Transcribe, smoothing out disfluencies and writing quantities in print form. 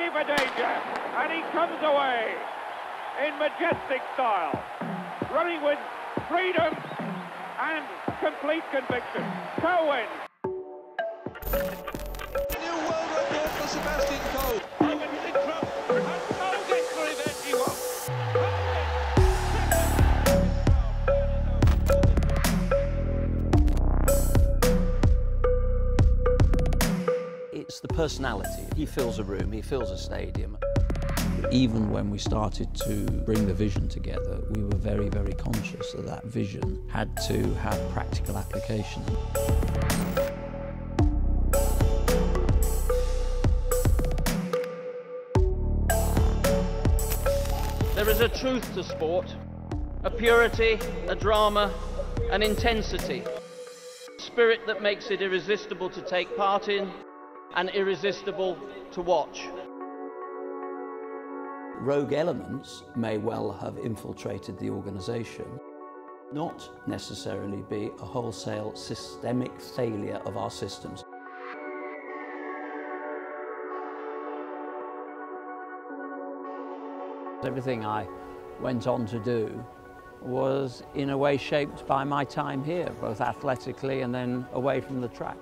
looking for danger, and he comes away in majestic style, running with freedom and complete conviction. Coe wins. New world record for Sebastian Coe. It's the personality. He fills a room, he fills a stadium. Even when we started to bring the vision together, we were very, very conscious that that vision had to have practical application. There is a truth to sport, a purity, a drama, an intensity, a spirit that makes it irresistible to take part in and irresistible to watch. Rogue elements may well have infiltrated the organisation, not necessarily be a wholesale systemic failure of our systems. Everything I went on to do was in a way shaped by my time here, both athletically and then away from the track.